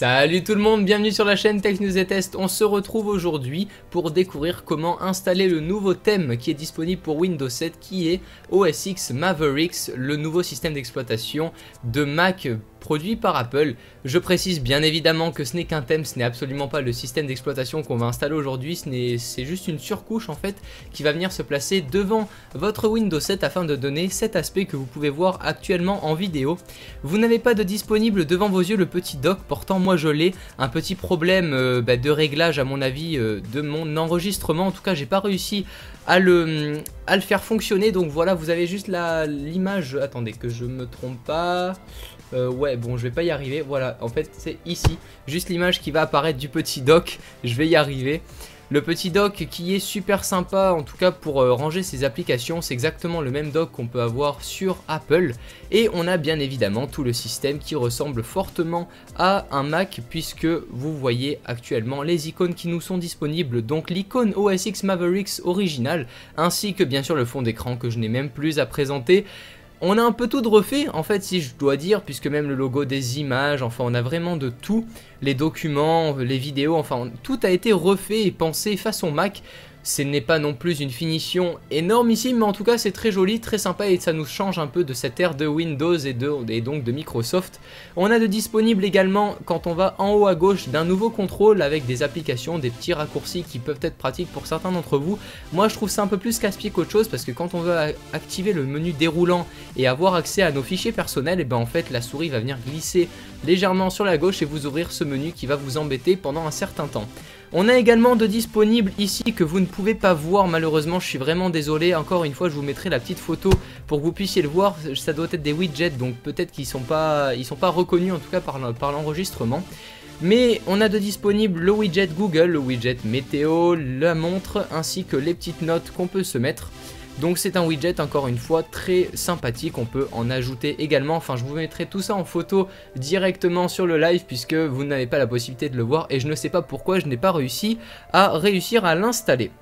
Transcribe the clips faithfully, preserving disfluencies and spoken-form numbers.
Salut tout le monde, bienvenue sur la chaîne Tech News et Test. On se retrouve aujourd'hui pour découvrir comment installer le nouveau thème qui est disponible pour Windows sept, qui est O S X Mavericks, le nouveau système d'exploitation de Mac produit par Apple. Je précise bien évidemment que ce n'est qu'un thème, ce n'est absolument pas le système d'exploitation qu'on va installer aujourd'hui, c'est juste une surcouche en fait qui va venir se placer devant votre Windows sept afin de donner cet aspect que vous pouvez voir actuellement en vidéo. Vous n'avez pas de disponible devant vos yeux le petit dock, pourtant moi je l'ai. Un petit problème euh, bah, de réglage à mon avis euh, de mon enregistrement, en tout cas j'ai pas réussi à le, à le faire fonctionner, donc voilà, vous avez juste l'image, attendez que je me trompe pas. Euh, ouais bon, je vais pas y arriver, voilà, en fait c'est ici, juste l'image qui va apparaître du petit dock, je vais y arriver. Le petit dock qui est super sympa en tout cas pour euh, ranger ses applications, c'est exactement le même dock qu'on peut avoir sur Apple. Et on a bien évidemment tout le système qui ressemble fortement à un Mac, puisque vous voyez actuellement les icônes qui nous sont disponibles. Donc l'icône O S X Mavericks originale, ainsi que bien sûr le fond d'écran que je n'ai même plus à présenter. On a un peu tout de refait en fait, si je dois dire, puisque même le logo, des images, enfin on a vraiment de tout, les documents, les vidéos, enfin on, tout a été refait et pensé façon Mac. Ce n'est pas non plus une finition énormissime, mais en tout cas c'est très joli, très sympa, et ça nous change un peu de cette ère de Windows et, de, et donc de Microsoft. On a de disponible également, quand on va en haut à gauche, d'un nouveau contrôle avec des applications, des petits raccourcis qui peuvent être pratiques pour certains d'entre vous. Moi je trouve ça un peu plus casse-pied qu'autre chose, parce que quand on veut activer le menu déroulant et avoir accès à nos fichiers personnels, et ben en fait la souris va venir glisser légèrement sur la gauche et vous ouvrir ce menu qui va vous embêter pendant un certain temps. On a également de disponibles ici que vous ne pouvez pas voir malheureusement, je suis vraiment désolé, encore une fois je vous mettrai la petite photo pour que vous puissiez le voir, ça doit être des widgets, donc peut-être qu'ils sont pas, ils sont pas reconnus en tout cas par l'enregistrement. Mais on a de disponible le widget Google, le widget météo, la montre, ainsi que les petites notes qu'on peut se mettre. Donc c'est un widget encore une fois très sympathique, on peut en ajouter également, enfin je vous mettrai tout ça en photo directement sur le live puisque vous n'avez pas la possibilité de le voir et je ne sais pas pourquoi je n'ai pas réussi à réussir à l'installer.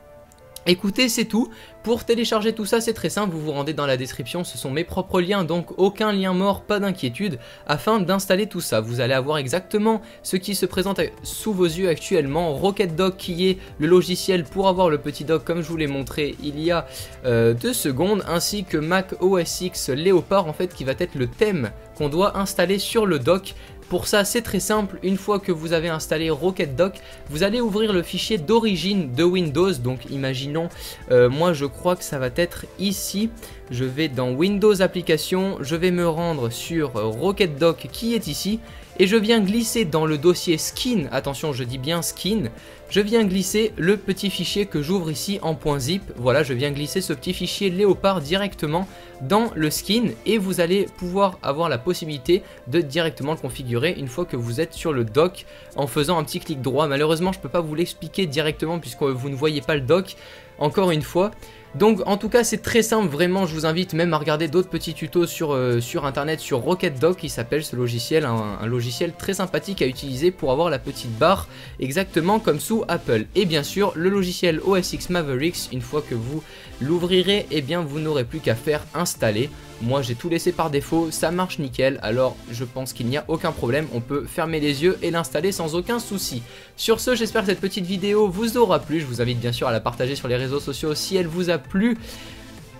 Écoutez, c'est tout. Pour télécharger tout ça, c'est très simple, vous vous rendez dans la description, ce sont mes propres liens, donc aucun lien mort, pas d'inquiétude. Afin d'installer tout ça, vous allez avoir exactement ce qui se présente sous vos yeux actuellement. RocketDock, qui est le logiciel pour avoir le petit dock comme je vous l'ai montré il y a euh, deux secondes, ainsi que Mac O S X Leopard en fait, qui va être le thème qu'on doit installer sur le dock. Pour ça c'est très simple, une fois que vous avez installé RocketDock, vous allez ouvrir le fichier d'origine de Windows, donc imaginons, euh, moi je crois que ça va être ici, je vais dans Windows Applications, je vais me rendre sur RocketDock qui est ici, et je viens glisser dans le dossier Skin, attention je dis bien Skin, je viens glisser le petit fichier que j'ouvre ici en .zip, voilà je viens glisser ce petit fichier Léopard directement dans le Skin et vous allez pouvoir avoir la possibilité de directement le configurer une fois que vous êtes sur le dock en faisant un petit clic droit. Malheureusement je ne peux pas vous l'expliquer directement puisque vous ne voyez pas le dock encore une fois. Donc en tout cas c'est très simple, vraiment je vous invite même à regarder d'autres petits tutos sur, euh, sur internet sur RocketDock, il s'appelle ce logiciel, un, un logiciel très sympathique à utiliser pour avoir la petite barre exactement comme sous Apple. Et bien sûr le logiciel O S X Mavericks, une fois que vous l'ouvrirez, eh bien vous n'aurez plus qu'à faire installer. Moi j'ai tout laissé par défaut, ça marche nickel, alors je pense qu'il n'y a aucun problème, on peut fermer les yeux et l'installer sans aucun souci. Sur ce, j'espère que cette petite vidéo vous aura plu, je vous invite bien sûr à la partager sur les réseaux sociaux si elle vous a plu. Plus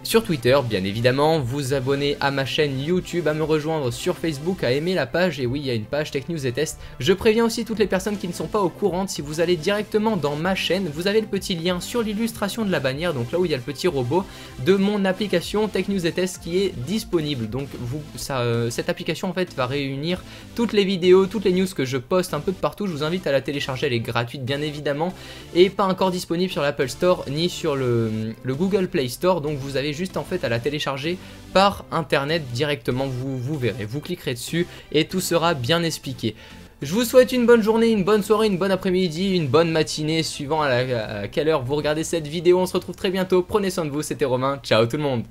sur Twitter, bien évidemment, vous abonner à ma chaîne YouTube, à me rejoindre sur Facebook, à aimer la page, et oui, il y a une page Tech News et Test. Je préviens aussi toutes les personnes qui ne sont pas au courant, si vous allez directement dans ma chaîne, vous avez le petit lien sur l'illustration de la bannière, donc là où il y a le petit robot, de mon application Tech News et Test qui est disponible. Donc vous, ça, euh, cette application en fait va réunir toutes les vidéos, toutes les news que je poste un peu de partout, je vous invite à la télécharger, elle est gratuite bien évidemment, et pas encore disponible sur l'Apple Store ni sur le, le Google Play Store, donc vous avez juste en fait à la télécharger par internet directement, vous, vous verrez, vous cliquerez dessus et tout sera bien expliqué. Je vous souhaite une bonne journée, une bonne soirée, une bonne après-midi, une bonne matinée, suivant à, la, à quelle heure vous regardez cette vidéo. On se retrouve très bientôt, prenez soin de vous, c'était Romain, ciao tout le monde.